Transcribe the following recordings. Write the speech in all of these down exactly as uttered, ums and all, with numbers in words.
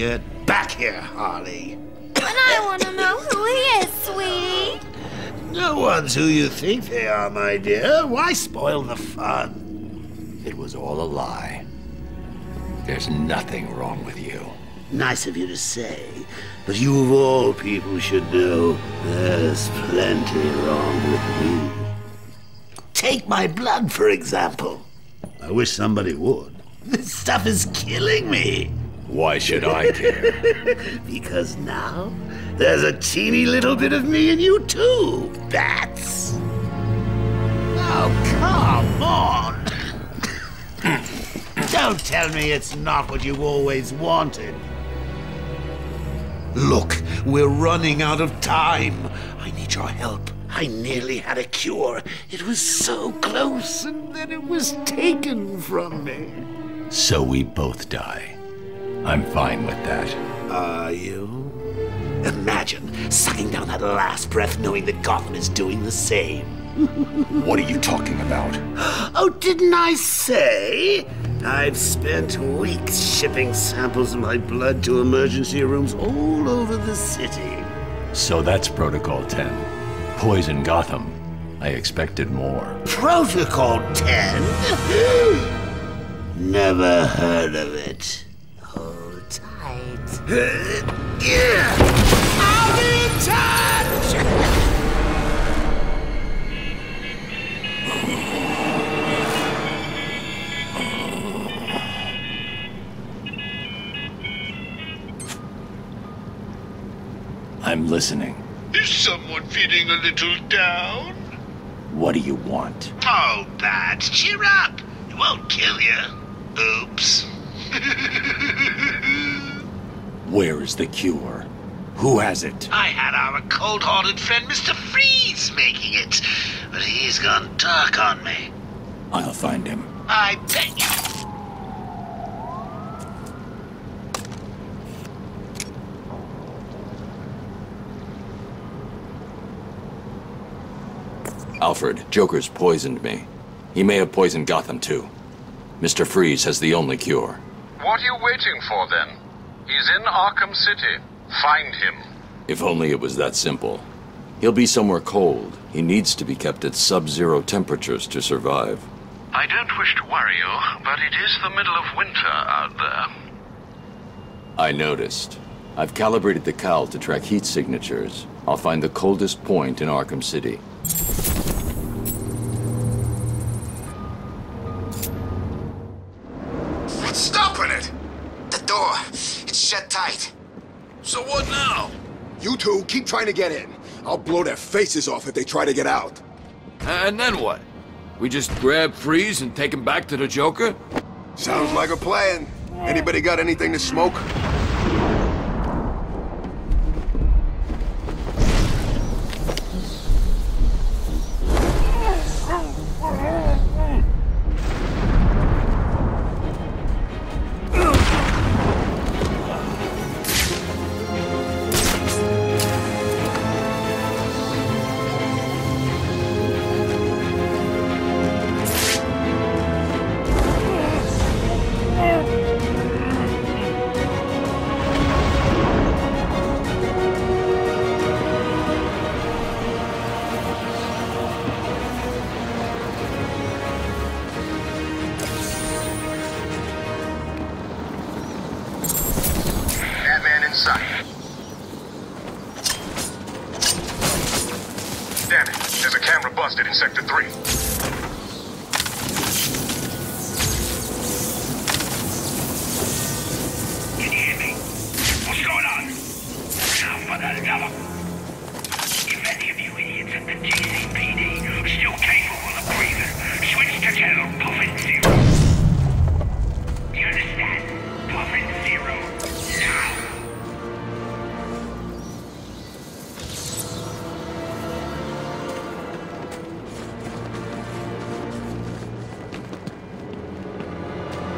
Get back here, Harley. But I want to know who he is, sweetie. No one's who you think they are, my dear. Why spoil the fun? It was all a lie. There's nothing wrong with you. Nice of you to say, but you of all people should know there's plenty wrong with me. Take my blood, for example. I wish somebody would. This stuff is killing me. Why should I care? Because now there's a teeny little bit of me in you too, bats. Oh, come on. Don't tell me it's not what you always wanted. Look, we're running out of time. I need your help. I nearly had a cure. It was so close, and then it was taken from me. So we both die. I'm fine with that. Are you? Imagine sucking down that last breath knowing that Gotham is doing the same. What are you talking about? Oh, didn't I say? I've spent weeks shipping samples of my blood to emergency rooms all over the city. So that's Protocol ten. Poison Gotham. I expected more. Protocol ten? Never heard of it. Hold tight. I'll be in touch! I'm listening. Is someone feeling a little down? What do you want? Oh, Bats, cheer up. It won't kill you. Oops. Where is the cure? Who has it? I had our cold-hearted friend Mister Freeze making it, but he's gone dark on me. I'll find him. I bet you. Alfred, Joker's poisoned me. He may have poisoned Gotham, too. Mister Freeze has the only cure. What are you waiting for, then? He's in Arkham City. Find him. If only it was that simple. He'll be somewhere cold. He needs to be kept at sub-zero temperatures to survive. I don't wish to worry you, but it is the middle of winter out there. I noticed. I've calibrated the cowl to track heat signatures. I'll find the coldest point in Arkham City. Stopping it! The door, it's shut tight. So what now? You two keep trying to get in. I'll blow their faces off if they try to get out. And then what? We just grab Freeze and take him back to the Joker? Sounds like a plan. Anybody got anything to smoke?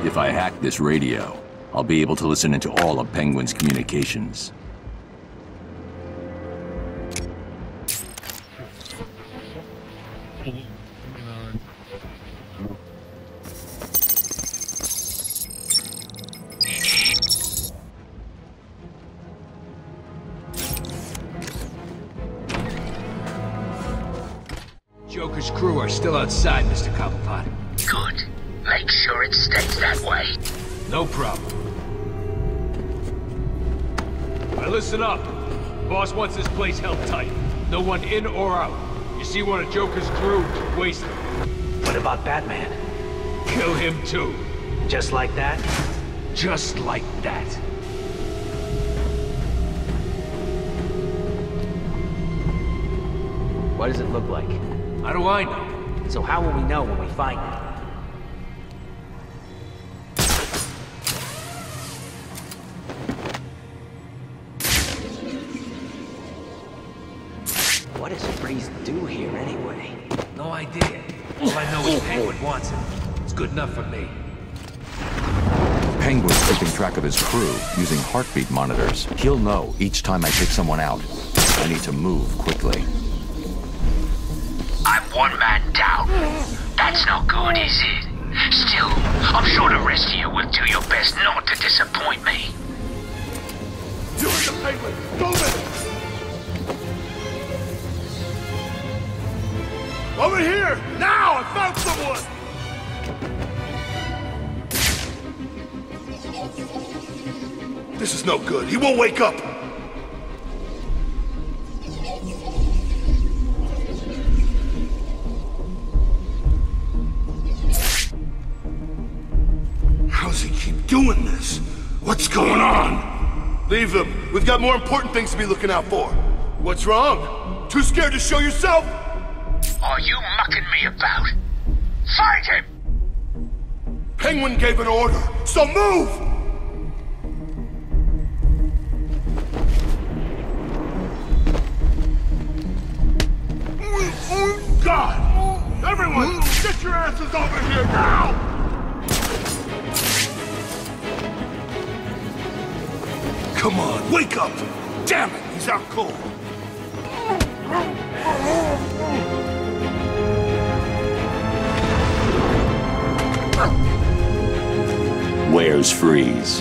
If I hack this radio, I'll be able to listen into all of Penguin's communications. Joker's crew are still outside, Mister Cobblepot. Good. Make sure it stays that way. No problem. Now listen up. Boss wants this place held tight. No one in or out. You see one of Joker's crew, waste him. What about Batman? Kill him too. Just like that? Just like that. What does it look like? How do I know? So how will we know when we find it? What does Freeze do here anyway? No idea. All I know is Penguin wants him. It's good enough for me. Penguin's keeping track of his crew using heartbeat monitors. He'll know each time I pick someone out. I need to move quickly. I'm one man down. That's no good, is it? Still, I'm sure the rest of you will do your best not to disappoint me. Do it, the Penguin! Move it! Over here! Now! I found someone! This is no good. He won't wake up. How's he keep doing this? What's going on? Leave him. We've got more important things to be looking out for. What's wrong? Too scared to show yourself? Are you mucking me about? Fight him! Penguin gave an order, so move! God! Everyone, get your asses over here now! Come on, wake up! Damn it, he's out cold. Where's Freeze?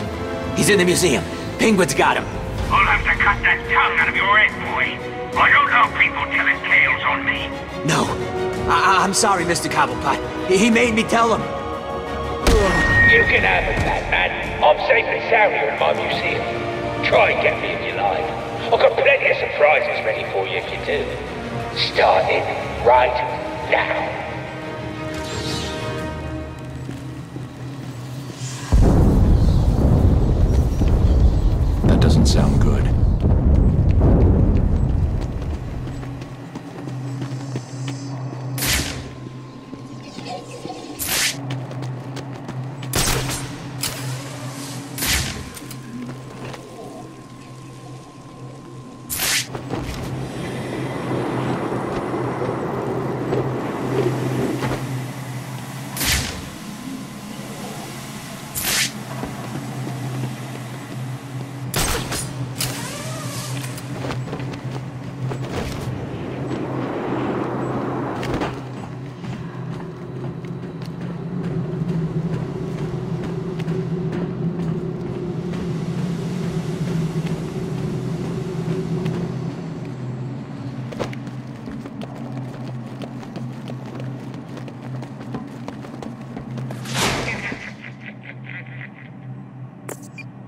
He's in the museum. Penguin's got him. I'll have to cut that tongue out of your head, boy. I don't know people telling tales on me. No. I I'm sorry, Mister Cobblepot. He made me tell him. You can have it, Batman. I'm safe and sound here in my museum. Try and get me if you like. I've got plenty of surprises ready for you if you do. Start it right now. That doesn't sound good.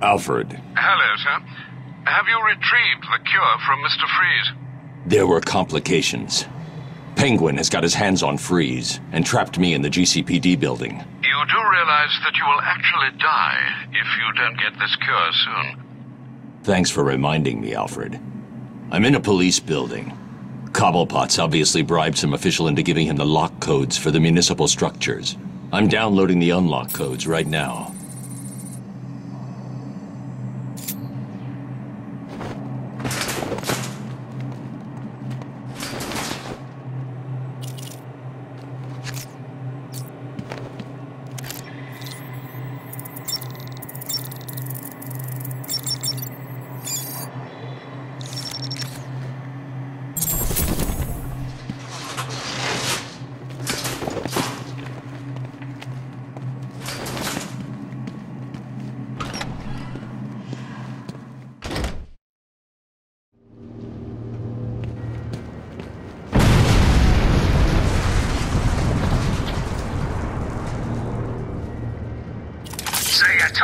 Alfred. Hello, sir. Have you retrieved the cure from Mister Freeze? There were complications. Penguin has got his hands on Freeze and trapped me in the G C P D building. You do realize that you will actually die if you don't get this cure soon. Thanks for reminding me, Alfred. I'm in a police building. Cobblepot's obviously bribed some official into giving him the lock codes for the municipal structures. I'm downloading the unlock codes right now.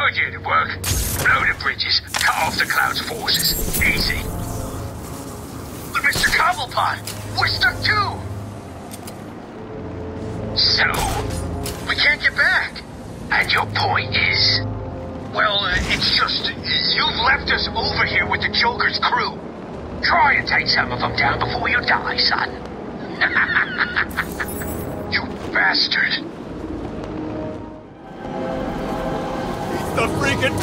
idea to work. Blow the bridges, cut off the Cloud's forces. Easy. But Mister Cobblepot, we're stuck too! So? We can't get back! And your point is? Well, uh, it's just, you've left us over here with the Joker's crew. Try and take some of them down before you die, son. You bastard. The freaking...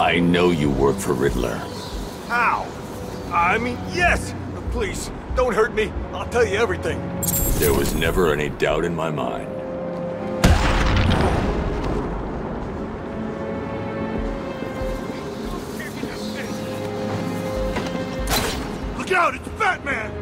I know you work for Riddler. How? I mean, yes! Please, don't hurt me. I'll tell you everything. There was never any doubt in my mind. It's Batman!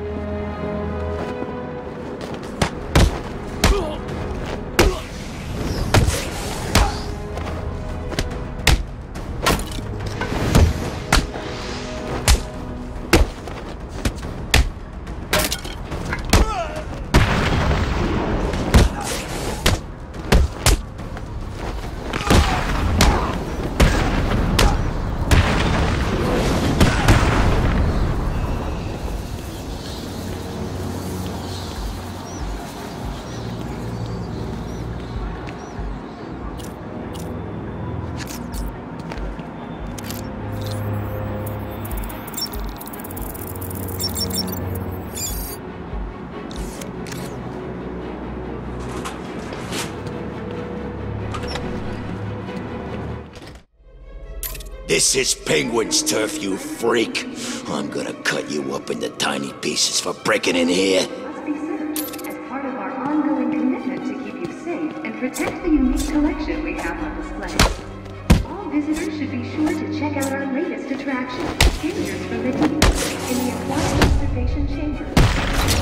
This is Penguin's turf, you freak. I'm gonna cut you up into tiny pieces for breaking in here. Must be served as part of our ongoing commitment to keep you safe and protect the unique collection we have on display. All visitors should be sure to check out our latest attraction, Figures from the Deep, in the Aquatic Observation Chamber. Visitors with a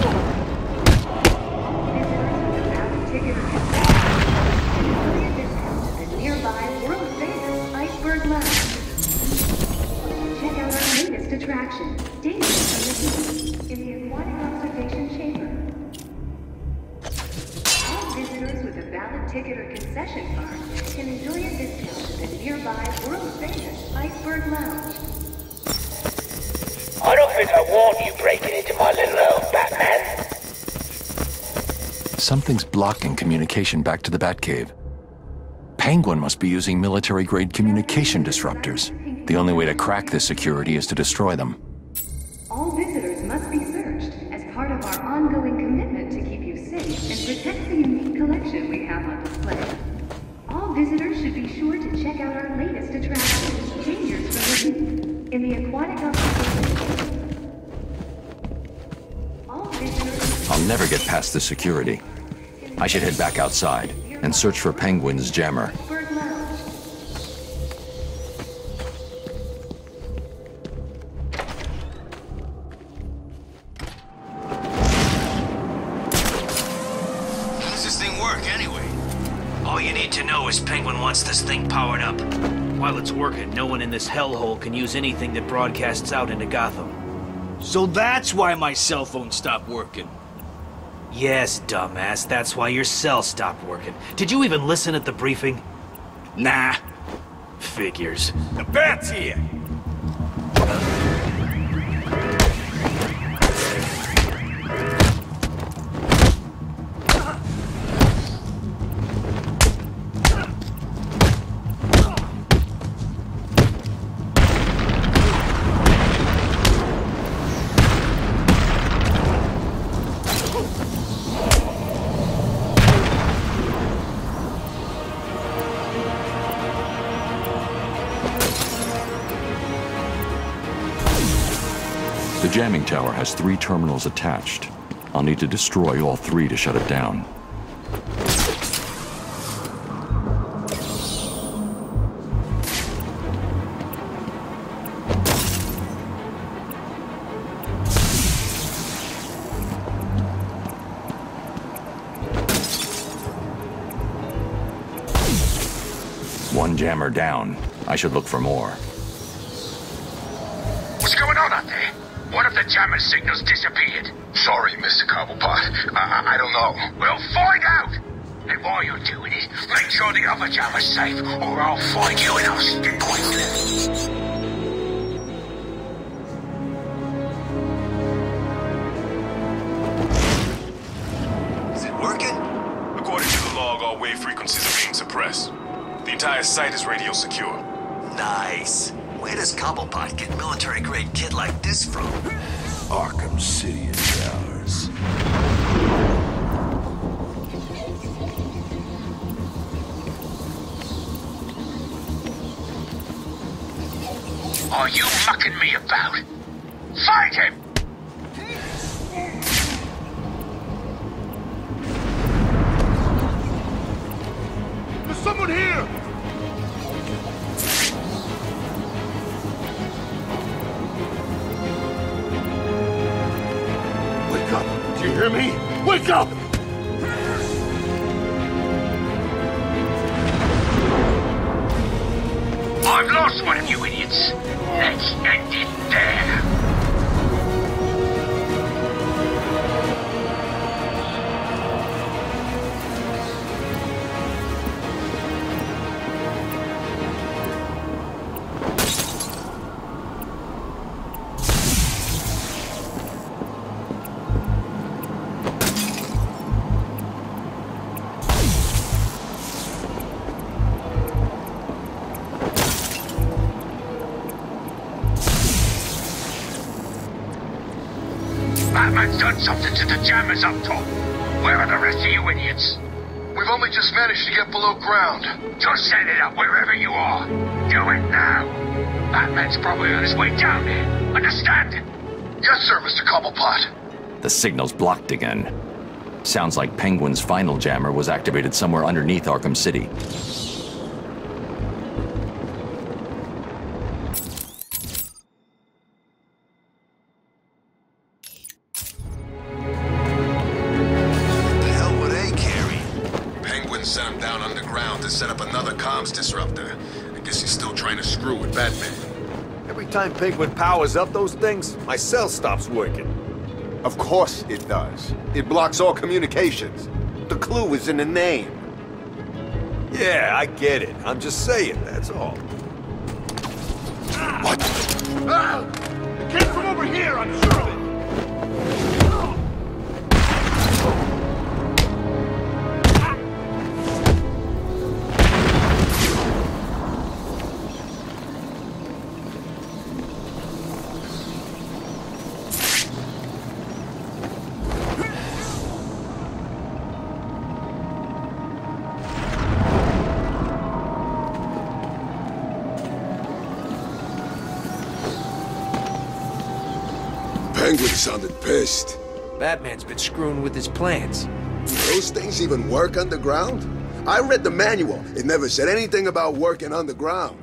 valid ticket or concession can enjoy a discount to the nearby world-famous Iceberg Lounge. Check out our latest attraction, Danger from the Deep, in the Aquatic Observation Chamber. All visitors with a valid ticket or concession card can enjoy a discount to the nearby world-famous Iceberg Lounge. I don't think I warned you breaking into my little home, Batman. Something's blocking communication back to the Batcave. Penguin must be using military-grade communication disruptors. The only way to crack this security is to destroy them. All visitors must be searched as part of our ongoing commitment to keep you safe and protect the unique collection we have on display. All visitors should be sure to check out our latest attraction, Dangers from the Deep, in the Aquatic Observation. All visitors... I'll never get past the security. I should head back outside and search for Penguin's jammer. No one in this hellhole can use anything that broadcasts out into Gotham. So that's why my cell phone stopped working. Yes, dumbass, that's why your cell stopped working. Did you even listen at the briefing? Nah. Figures. The bat's here! The jamming tower has three terminals attached. I'll need to destroy all three to shut it down. one jammer down. I should look for more. What's going on out there? One of the jammer signals disappeared. Sorry, Mister Cobblepot. I, I don't know. We'll find out! And while you're doing it, make sure the other jammer's safe, or I'll find you and I'll stick with you. The site is radio secure. Nice. Where does Cobblepot get military-grade kid like this from? Arkham City is ours. Are you mucking me about? Fight him! There's someone here! You hear me? Wake up! I've lost one of you idiots. Let's end it there. Something to the jammers up top. Where are the rest of you idiots? We've only just managed to get below ground. Just set it up wherever you are. Do it now. Batman's probably on his way down there. Understand? Yes, sir, Mister Cobblepot. The signal's blocked again. Sounds like Penguin's final jammer was activated somewhere underneath Arkham City. Every time Penguin powers up those things, my cell stops working. Of course it does. It blocks all communications. The clue is in the name. Yeah, I get it. I'm just saying, that's all. What? Ah! It came from over here, I'm sure of it! Penguin sounded pissed. Batman's been screwing with his plans. Do those things even work underground? I read the manual. It never said anything about working underground.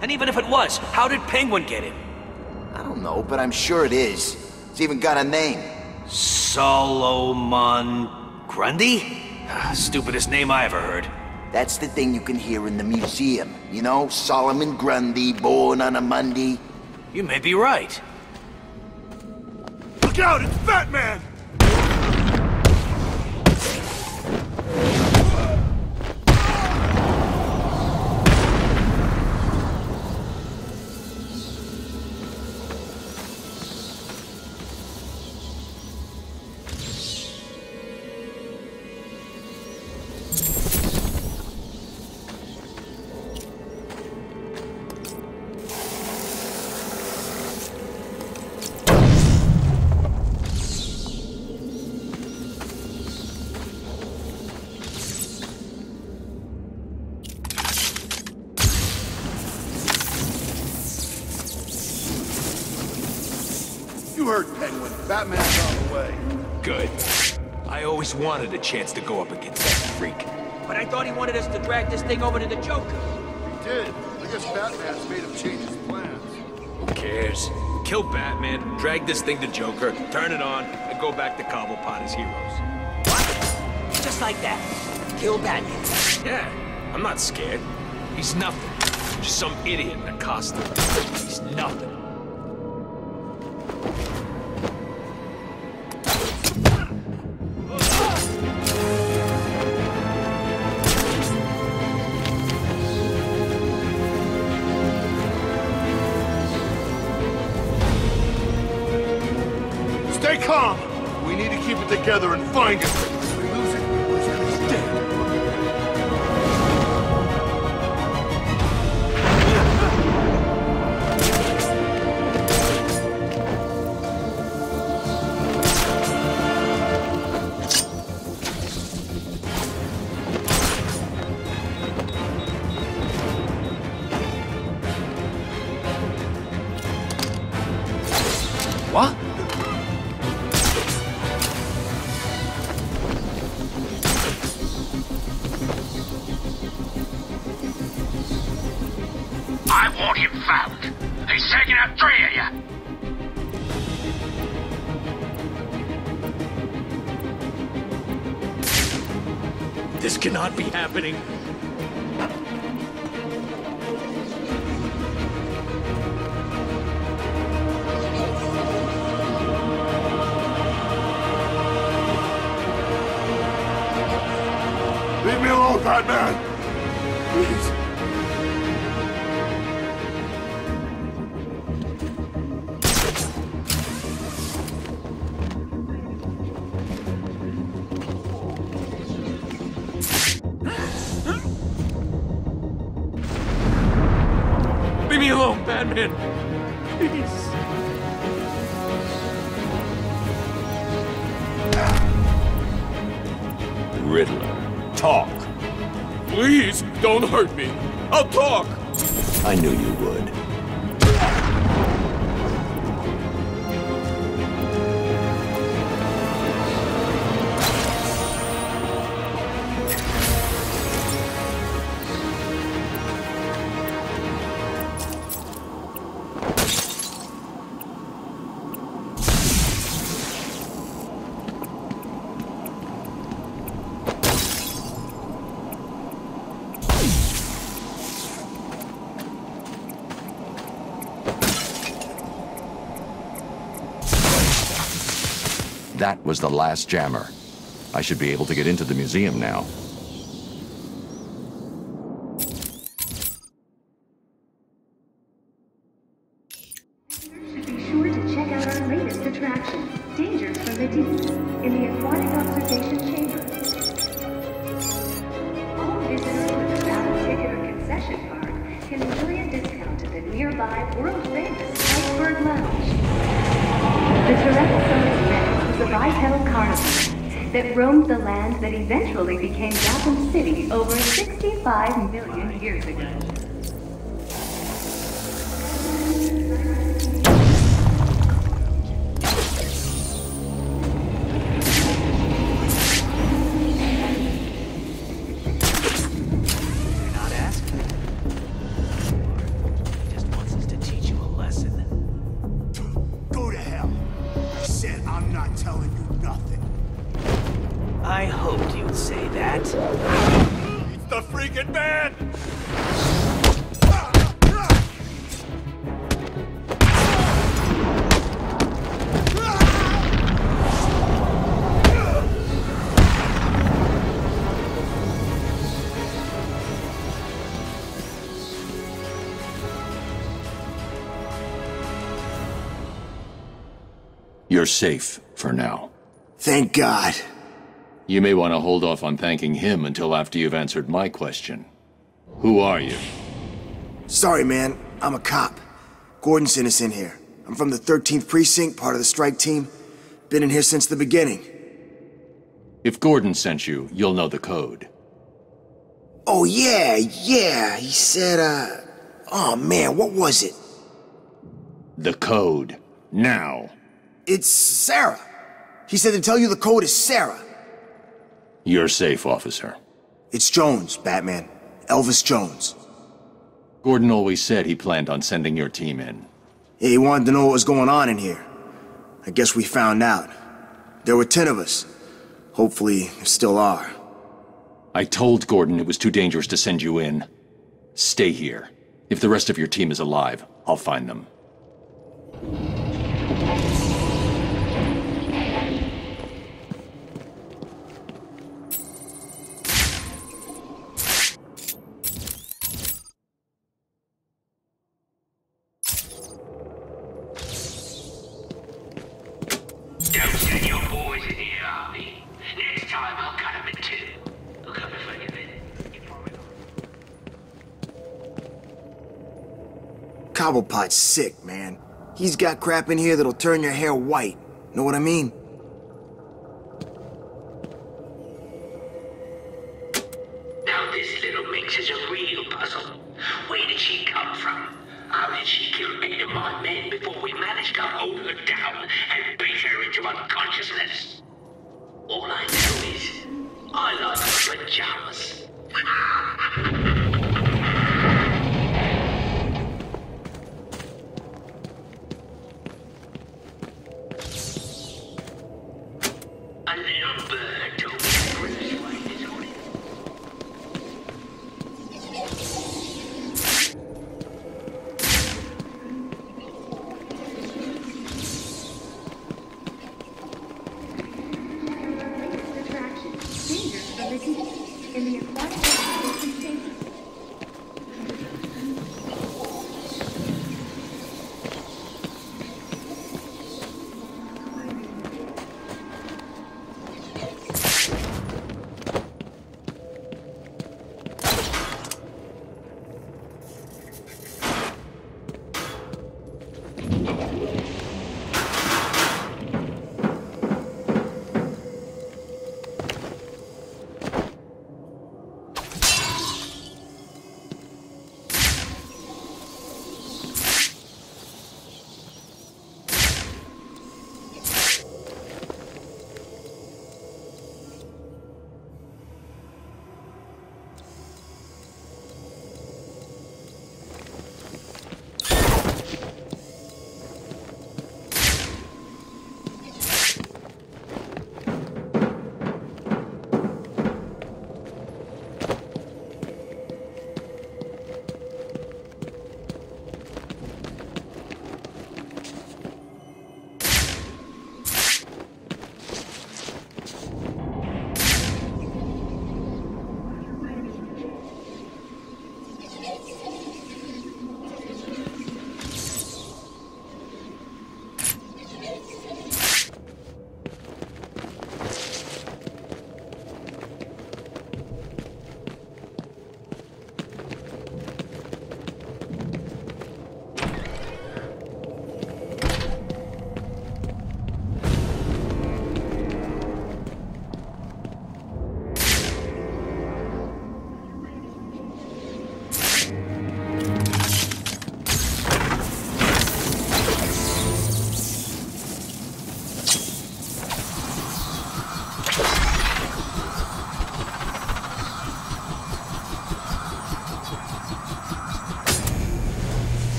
And even if it was, how did Penguin get him? I don't know, but I'm sure it is. It's even got a name. Solomon Grundy? Stupidest name I ever heard. That's the thing you can hear in the museum. You know, Solomon Grundy, born on a Monday. You may be right. Look out, it's Batman! You heard Penguin. Batman's on the way. Good. I always wanted a chance to go up against that freak. But I thought he wanted us to drag this thing over to the Joker. He did. I guess Batman's made him change his plans. Who cares? Kill Batman, drag this thing to Joker, turn it on, and go back to Cobblepot as heroes. What? Just like that. Kill Batman. Yeah, I'm not scared. He's nothing. Just some idiot in a costume. He's nothing. Stay calm! We need to keep it together and find it. If we lose it, we lose it. It's dead. This cannot be happening. Leave me alone, Batman! Please. Batman, please. Riddler, talk. Please, don't hurt me. I'll talk. I knew you would. That was the last jammer. I should be able to get into the museum now. Be sure to check out our latest attraction, Dangers from the Deep, in the Aquatic Observation Chamber. All visitors with a valid ticket or concession card can enjoy a discount to the nearby world-famous Iceberg Lounge. The Terrestrial a bipedal carnivore that roamed the lands that eventually became Gotham City over sixty-five million years ago. You're safe for now. Thank God. You may want to hold off on thanking him until after you've answered my question. Who are you? Sorry, man. I'm a cop. Gordon sent us in here. I'm from the thirteenth Precinct, part of the strike team. Been in here since the beginning. If Gordon sent you, you'll know the code. Oh, yeah, yeah. He said, uh... oh, man, what was it? The code. Now. It's Sarah. He said to tell you the code is Sarah. You're safe, officer. It's Jones, Batman. Elvis Jones. Gordon always said he planned on sending your team in. Yeah, he wanted to know what was going on in here. I guess we found out. There were ten of us. Hopefully, there still are. I told Gordon it was too dangerous to send you in. Stay here. If the rest of your team is alive, I'll find them. Cobblepot's sick, man. He's got crap in here that'll turn your hair white. Know what I mean? Now this little minx is a real puzzle. Where did she come from? How did she kill eight of my men before we managed to hold her down and beat her into unconsciousness? All I know is, I like her pajamas.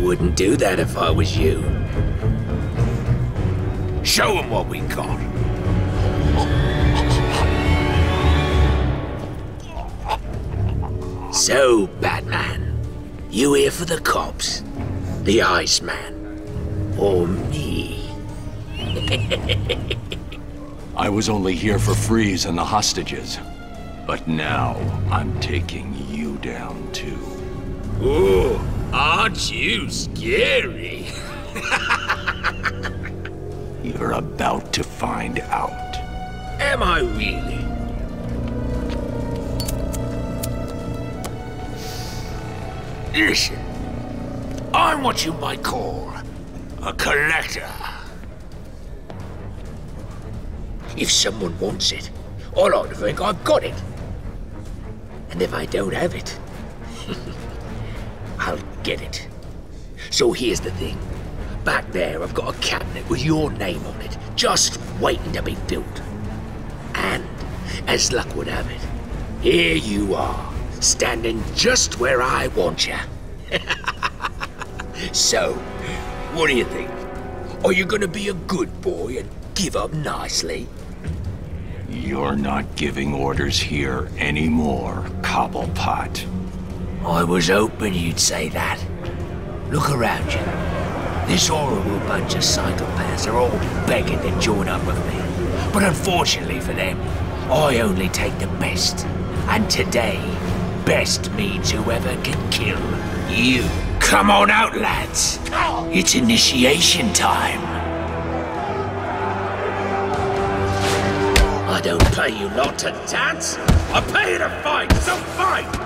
Wouldn't do that if I was you. Show them what we got. So, Batman, you here for the cops, the Iceman, or me? I was only here for Freeze and the hostages. But now, I'm taking you down too. Ooh, aren't you scary? You're about to find out. Am I really? Listen, I'm what you might call a collector. If someone wants it, I like to think I've got it. And if I don't have it, I'll get it. So here's the thing. Back there, I've got a cabinet with your name on it, just waiting to be filled. And, as luck would have it, here you are, standing just where I want you. So, what do you think? Are you gonna be a good boy and give up nicely? You're not giving orders here anymore, Cobblepot. I was hoping you'd say that. Look around you. This horrible bunch of psychopaths are all begging to join up with me. But unfortunately for them, I only take the best. And today, best means whoever can kill you. Come on out, lads. It's initiation time. I don't pay you not to dance. I pay you to fight, so fight!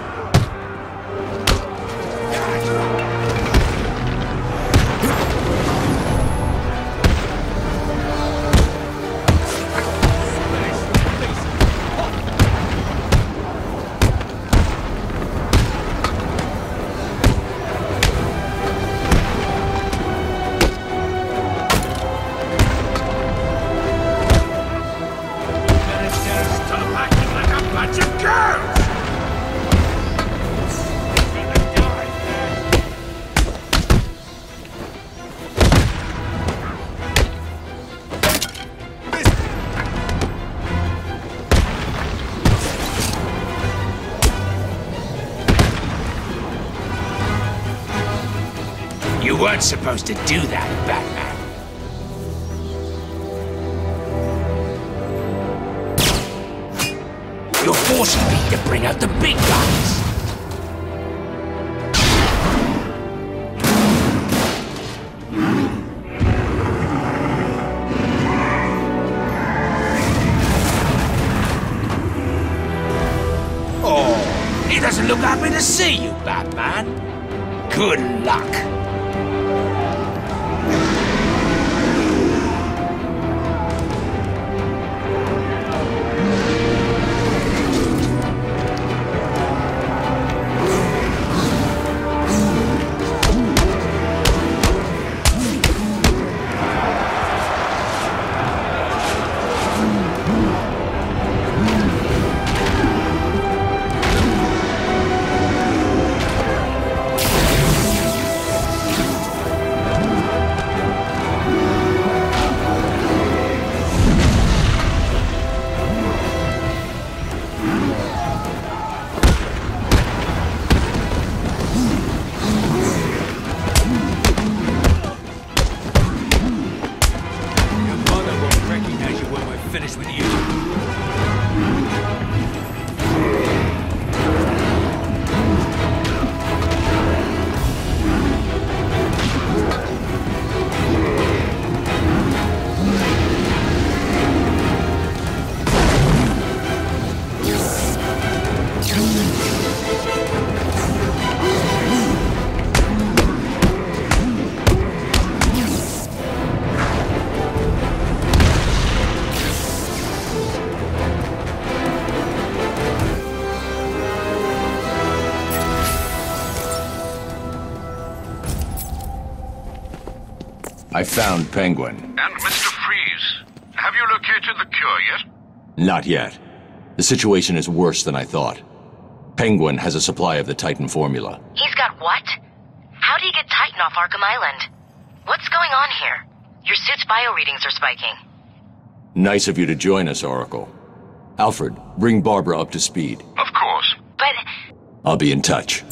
You weren't supposed to do that, Batman. You're forcing me to bring out the big guns. Oh, he doesn't look happy to see you, Batman. Good luck. I found Penguin. And Mister Freeze. Have you located the cure yet? Not yet. The situation is worse than I thought. Penguin has a supply of the Titan formula. He's got what? How do you get Titan off Arkham Island? What's going on here? Your suit's bio readings are spiking. Nice of you to join us, Oracle. Alfred, bring Barbara up to speed. Of course. But... I'll be in touch.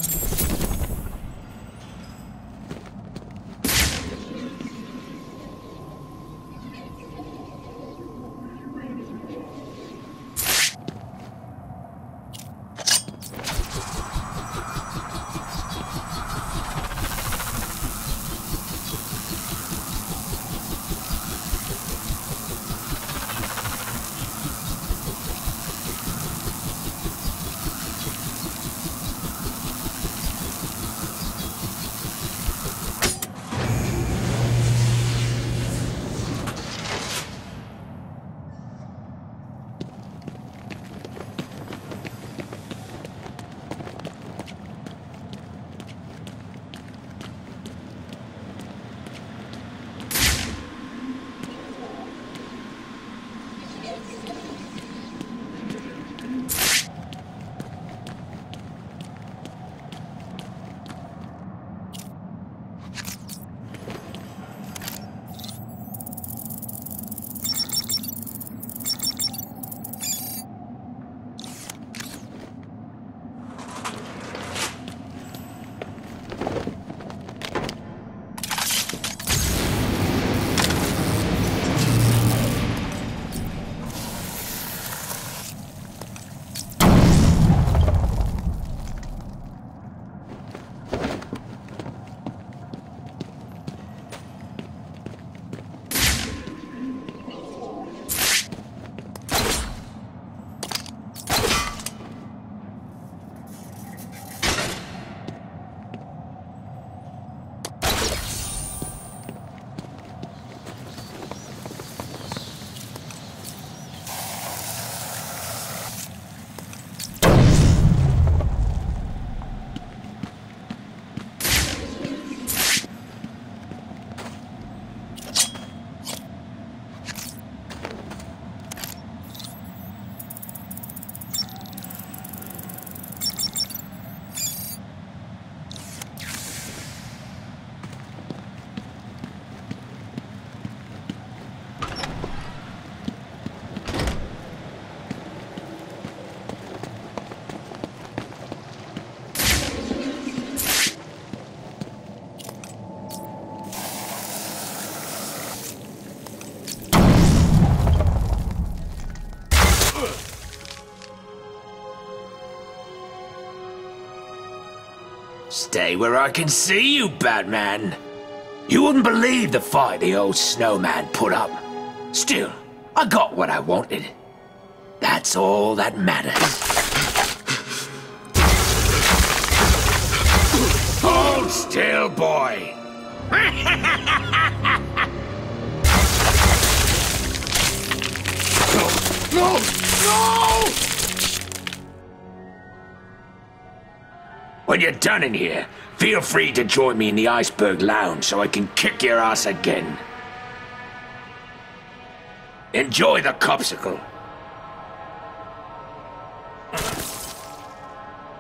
day where I can see you, Batman. You wouldn't believe the fight the old snowman put up. Still, I got what I wanted. That's all that matters. Hold still, boy! No! No! When you're done in here, feel free to join me in the Iceberg Lounge so I can kick your ass again. Enjoy the Copsicle.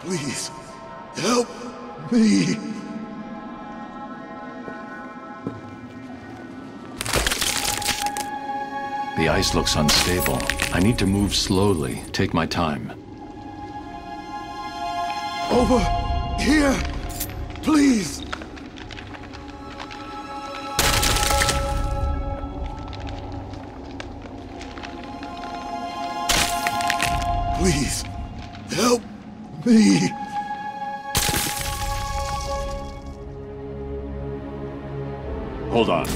Please, help me. The ice looks unstable. I need to move slowly, take my time. Over here, please. Please, help me. Hold on.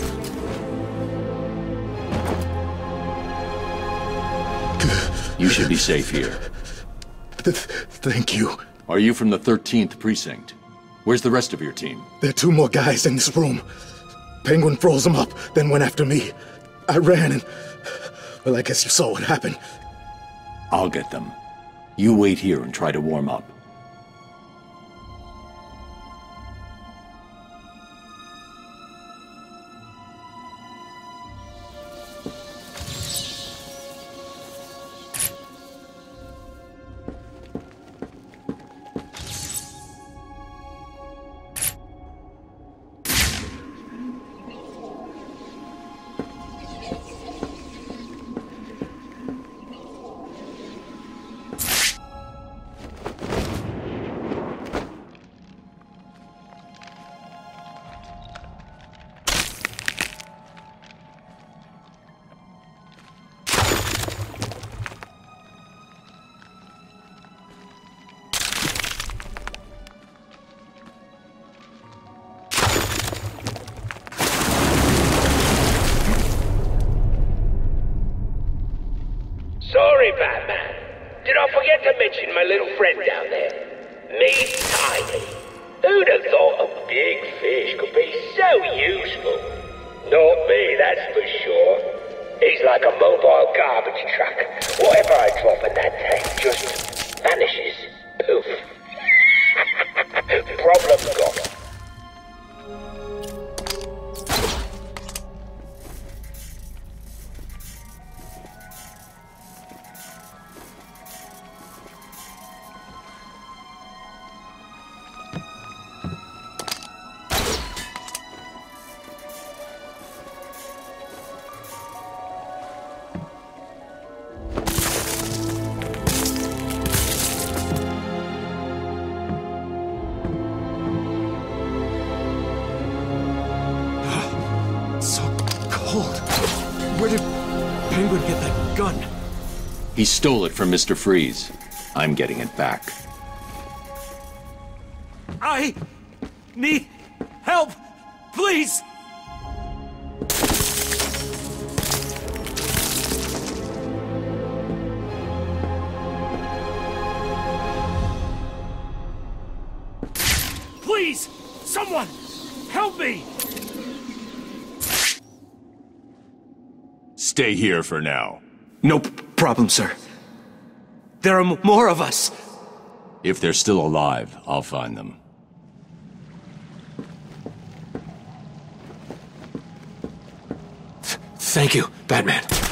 You should be safe here. Th thank you. Are you from the thirteenth Precinct? Where's the rest of your team? There are two more guys in this room. Penguin froze them up, then went after me. I ran and... well, I guess you saw what happened. I'll get them. You wait here and try to warm up. He stole it from Mister Freeze. I'm getting it back. I need help, please! Please, someone, help me! Stay here for now. Nope. Problem, sir. There are more of us. If they're still alive, I'll find them. Th- thank you, Batman.